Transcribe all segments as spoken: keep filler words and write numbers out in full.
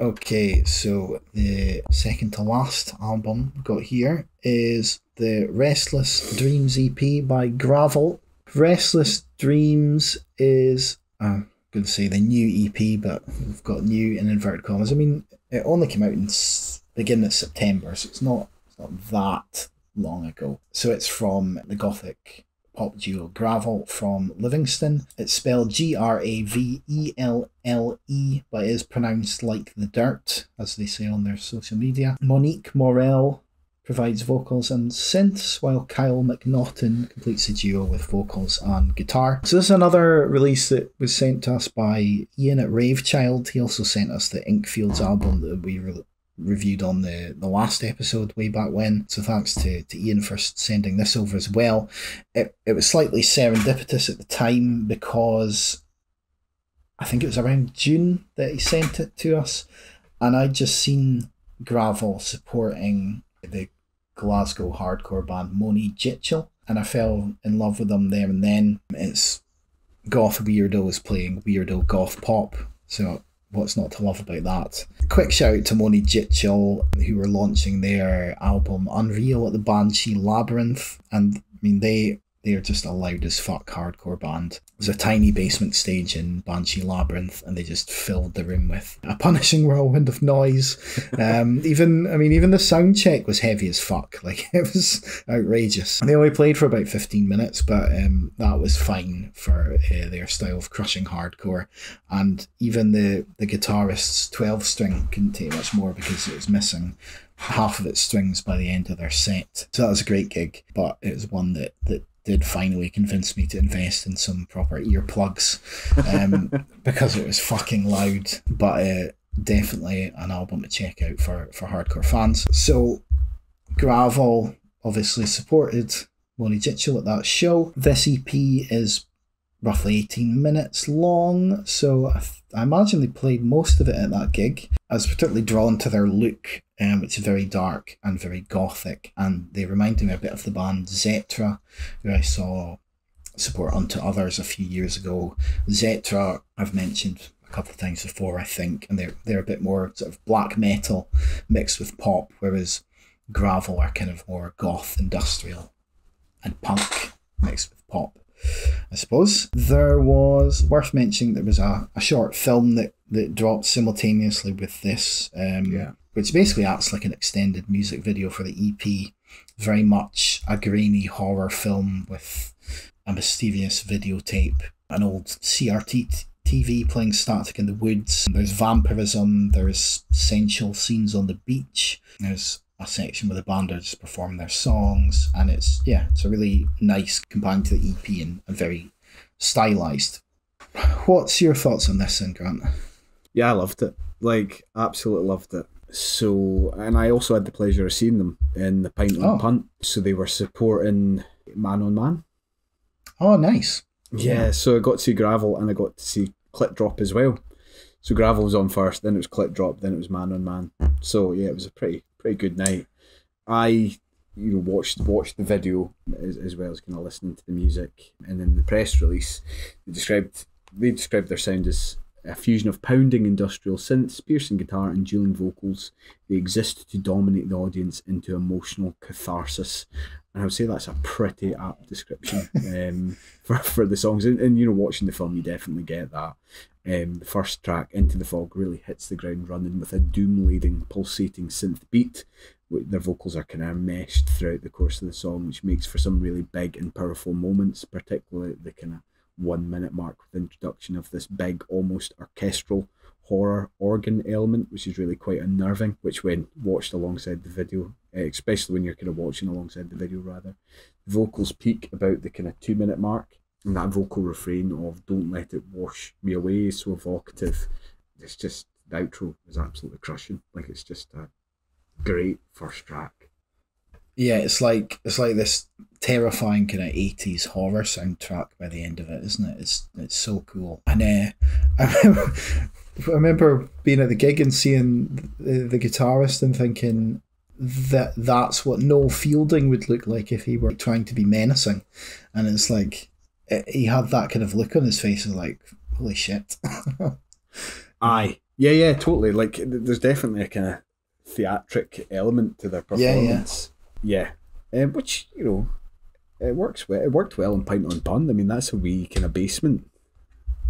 Okay, so the second to last album we've got here is the Restless Dreams E P by Gravelle. Restless Dreams is, I'm going to say the new E P, but we've got new in inverted commas. I mean, it only came out in the beginning of September, so it's not, it's not that long ago. So it's from the Gothic pop duo Gravelle from Livingston. It's spelled G R A V E L L E, but it is pronounced like the dirt, as they say on their social media. Monique Morel provides vocals and synths, while Kyle McNaughton completes the duo with vocals and guitar. So this is another release that was sent to us by Ian at Ravechild. He also sent us the Inkfields album that we re reviewed on the, the last episode way back when. So thanks to, to Ian for sending this over as well. It, it was slightly serendipitous at the time because I think it was around June that he sent it to us, and I'd just seen Gravelle supporting the Glasgow hardcore band Moni Jitchell, and I fell in love with them there and then. It's goth weirdos playing weirdo goth pop, so what's not to love about that? Quick shout out to Moni Jitchell, who were launching their album Unreal at the Banshee Labyrinth, and I mean they they're just a loud as fuck hardcore band. There's a tiny basement stage in Banshee Labyrinth, and they just filled the room with a punishing whirlwind of noise. Um, even, I mean, even the sound check was heavy as fuck. Like, it was outrageous. And they only played for about fifteen minutes, but um, that was fine for uh, their style of crushing hardcore. And even the, the guitarist's twelve string couldn't take much more because it was missing half of its strings by the end of their set. So that was a great gig, but it was one that, that did finally convince me to invest in some proper earplugs, um, because it was fucking loud. But uh, definitely an album to check out for, for hardcore fans. So Gravelle obviously supported Moni Jitchell at that show. This E P is roughly eighteen minutes long, so I, I imagine they played most of it at that gig. I was particularly drawn to their look, um, which is very dark and very gothic, and they reminded me a bit of the band Zetra, who I saw support Unto Others a few years ago. Zetra, I've mentioned a couple of times before, I think, and they're, they're a bit more sort of black metal mixed with pop, whereas Gravelle are kind of more goth, industrial, and punk mixed with pop, I suppose. There was, worth mentioning, there was a, a short film that, that dropped simultaneously with this, um, yeah. which basically acts like an extended music video for the E P. Very much a grainy horror film with a mysterious videotape, an old C R T T V playing static in the woods. There's vampirism, there's sensual scenes on the beach, there's a section where the band are just performing their songs, and it's, yeah, it's a really nice combined to the E P and, and very stylized. What's your thoughts on this then, Grant? Yeah, I loved it. Like, absolutely loved it. So, and I also had the pleasure of seeing them in the Pint on oh. Punt. So they were supporting Man on Man. Oh, nice. Yeah, yeah, so I got to see Gravelle and I got to see Clip Drop as well. So Gravelle was on first, then it was Clip Drop, then it was Man on Man. So yeah, it was a pretty... pretty good night. I you know, watched watched the video as, as well as kind of listening to the music, and in the press release they described they described their sound as a fusion of pounding industrial synths, piercing guitar and dueling vocals. They exist to dominate the audience into emotional catharsis, and I would say that's a pretty apt description um, for, for the songs, and, and you know, watching the film you definitely get that. Um, the first track, Into the Fog, really hits the ground running with a doom-laden, pulsating synth beat. Their vocals are kind of meshed throughout the course of the song, which makes for some really big and powerful moments, particularly the kind of one-minute mark with the introduction of this big, almost orchestral horror organ element, which is really quite unnerving, which when watched alongside the video, especially when you're kind of watching alongside the video rather, the vocals peak about the kind of two-minute mark, and that vocal refrain of "Don't let it wash me away" is so evocative. It's just, the outro is absolutely crushing. Like, it's just a great first track. Yeah, it's like it's like this terrifying kind of eighties horror soundtrack by the end of it, isn't it? It's it's so cool. And uh, I remember, I remember being at the gig and seeing the, the guitarist and thinking that that's what Noel Fielding would look like if he were trying to be menacing, and it's like, he had that kind of look on his face of like, holy shit. Aye, Yeah, yeah, totally. Like, there's definitely a kind of theatric element to their performance. Yeah, yeah. yeah. Um, which, you know, it works well. It worked well in Pint on Pond. I mean, that's a wee kind of basement.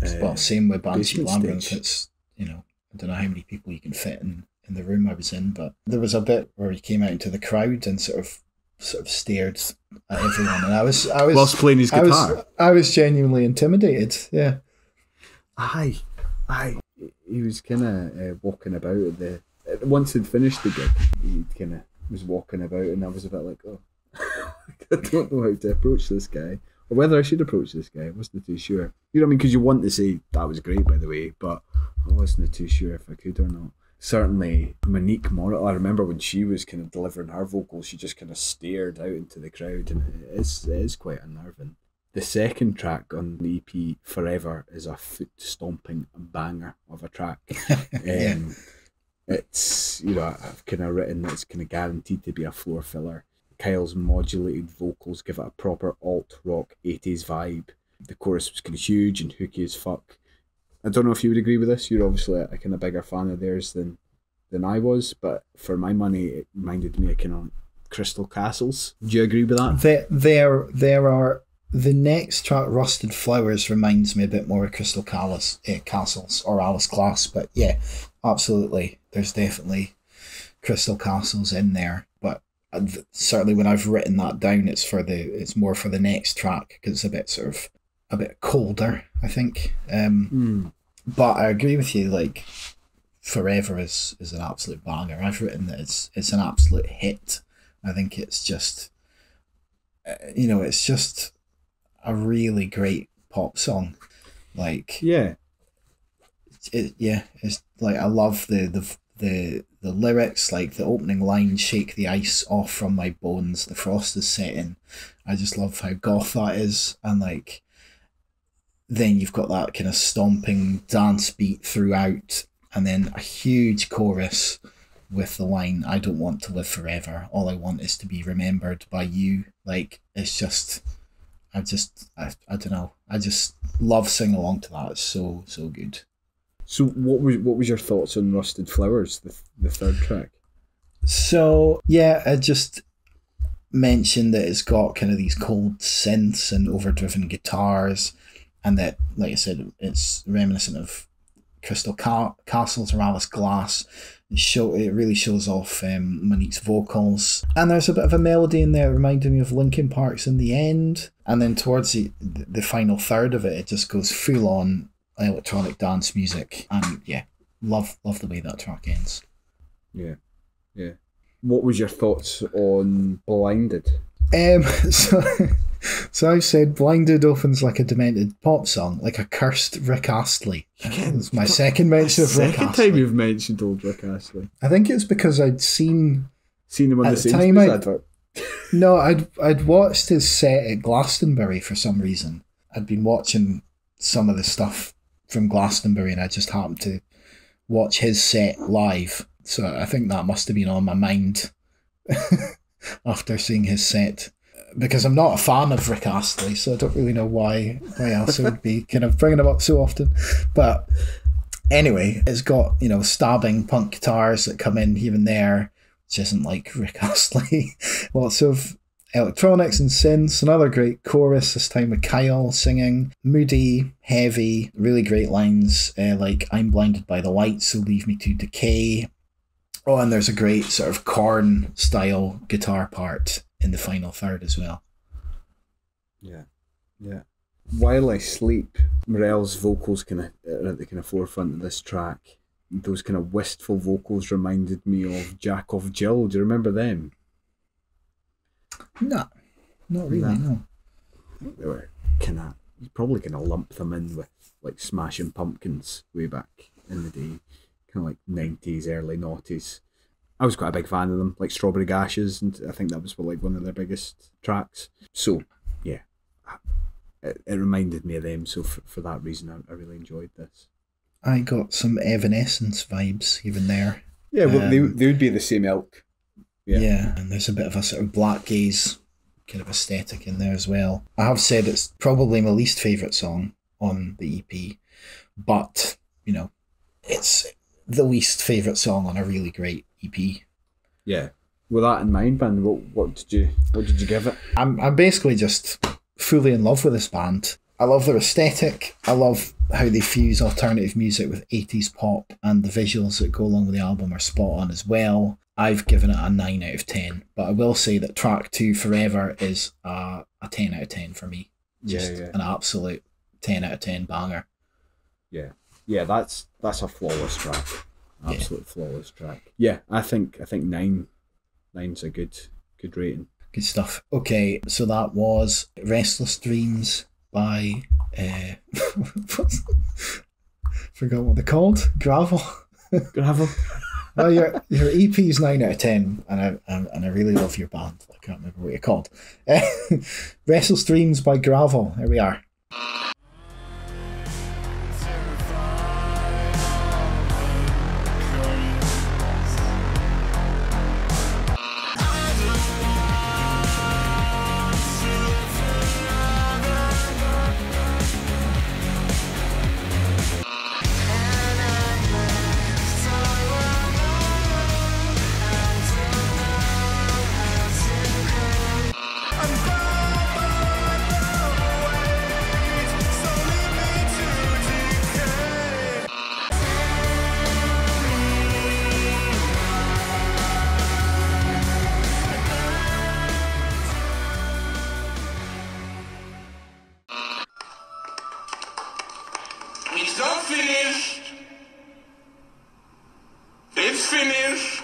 Uh, well, same with Banshee Labyrinth. It's, you know, I don't know how many people you can fit in in the room I was in, but there was a bit where he came out into the crowd and sort of sort of stared at everyone, and I was I was whilst playing his guitar. I was, I was genuinely intimidated. Yeah, aye, aye. He was kind of uh, walking about at the. Once he'd finished the gig, he kind of was walking about, and I was a bit like, oh, I don't know how to approach this guy, or whether I should approach this guy. I wasn't too sure. You know what I mean? Because you want to say that was great, by the way, but I wasn't too sure if I could or not. Certainly, Monique Morrill, I remember when she was kind of delivering her vocals, she just kind of stared out into the crowd, and it is, it is quite unnerving. The second track on the E P, Forever, is a foot-stomping banger of a track. yeah. um, it's, you know, I've kind of written that it's kind of guaranteed to be a floor filler. Kyle's modulated vocals give it a proper alt-rock eighties vibe. The chorus was kind of huge and hooky as fuck. I don't know if you would agree with this. You're obviously a, a kind of bigger fan of theirs than than I was, but for my money, it reminded me of kind of Crystal Castles. Do you agree with that? There, there, there are the next track, Rusted Flowers, reminds me a bit more of Crystal Castles, eh, Castles or Alice Glass, but yeah, absolutely. There's definitely Crystal Castles in there, but certainly when I've written that down, it's for the it's more for the next track because it's a bit sort of. a bit colder, I think. Um, mm. But I agree with you, like, Forever is, is an absolute banger. I've written that it's, it's an absolute hit. I think it's just, uh, you know, it's just a really great pop song. Like, yeah. It, yeah, it's like, I love the, the, the, the lyrics, like the opening line, shake the ice off from my bones, the frost is setting. I just love how goth that is. And like, then you've got that kind of stomping dance beat throughout, and then a huge chorus with the line, I don't want to live forever. All I want is to be remembered by you. Like, it's just, I just, I, I don't know. I just love singing along to that. It's so, so good. So what was, what was your thoughts on Rusted Flowers, the, the third track? So, yeah, I just... mentioned that it's got kind of these cold synths and overdriven guitars, and that, like I said, it's reminiscent of Crystal Ca Castles or Alice Glass. It, show, it really shows off um, Monique's vocals. And there's a bit of a melody in there reminding me of Linkin Park's In the End. And then towards the, the final third of it, it just goes full on electronic dance music. And yeah, love, love the way that track ends. Yeah, yeah. What was your thoughts on Blinded? Um, so, so I've said Blinded opens like a demented pop song, like a cursed Rick Astley. It's my second mention of Rick Astley. Second time you've mentioned old Rick Astley. I think it's because I'd seen seen him on the same advert. No, I'd I'd watched his set at Glastonbury for some reason. I'd been watching some of the stuff from Glastonbury, and I just happened to watch his set live. So I think that must have been on my mind after seeing his set, because I'm not a fan of Rick Astley, so I don't really know why why else it would be kind of bringing him up so often. But anyway, it's got, you know, stabbing punk guitars that come in here and there, which isn't like Rick Astley. Lots of electronics and synths, another great chorus, this time with Kyle singing. Moody, heavy, really great lines, uh, like, I'm blinded by the light, so leave me to decay. Oh, and there's a great sort of Korn style guitar part in the final third as well. Yeah, yeah. While I Sleep, Morell's vocals kind of are at the kind of forefront of this track. Those kind of wistful vocals reminded me of Jack of Jill. Do you remember them? No, not really. No, no. I think they were kind of. You're probably gonna lump them in with like Smashing Pumpkins way back in the day. Kind of like nineties, early noughties. I was quite a big fan of them, like Strawberry Gashes, and I think that was like one of their biggest tracks. So yeah, it, it reminded me of them. So for, for that reason, I, I really enjoyed this. I got some Evanescence vibes even there. Yeah, well, um, they they would be the same ilk. Yeah. yeah, and there's a bit of a sort of black gaze kind of aesthetic in there as well. I have said it's probably my least favourite song on the E P, but you know, it's. the least favourite song on a really great E P. Yeah. With that in mind, man, what what did you what did you give it? I'm I'm basically just fully in love with this band. I love their aesthetic. I love how they fuse alternative music with eighties pop, and the visuals that go along with the album are spot on as well. I've given it a nine out of ten, but I will say that track two, Forever, is a, a ten out of ten for me. Just yeah, yeah. an absolute ten out of ten banger. Yeah. Yeah, that's that's a flawless track. Absolute yeah. flawless track. Yeah, I think I think nine nine's a good good rating. Good stuff. Okay, so that was Restless Dreams by uh forgot what they're called. Gravelle. Gravelle. Well, your your E P's nine out of ten, and I and, and I really love your band. I can't remember what you're called. Uh, Restless Dreams by Gravelle. Here we are. It's not finished. It's finished.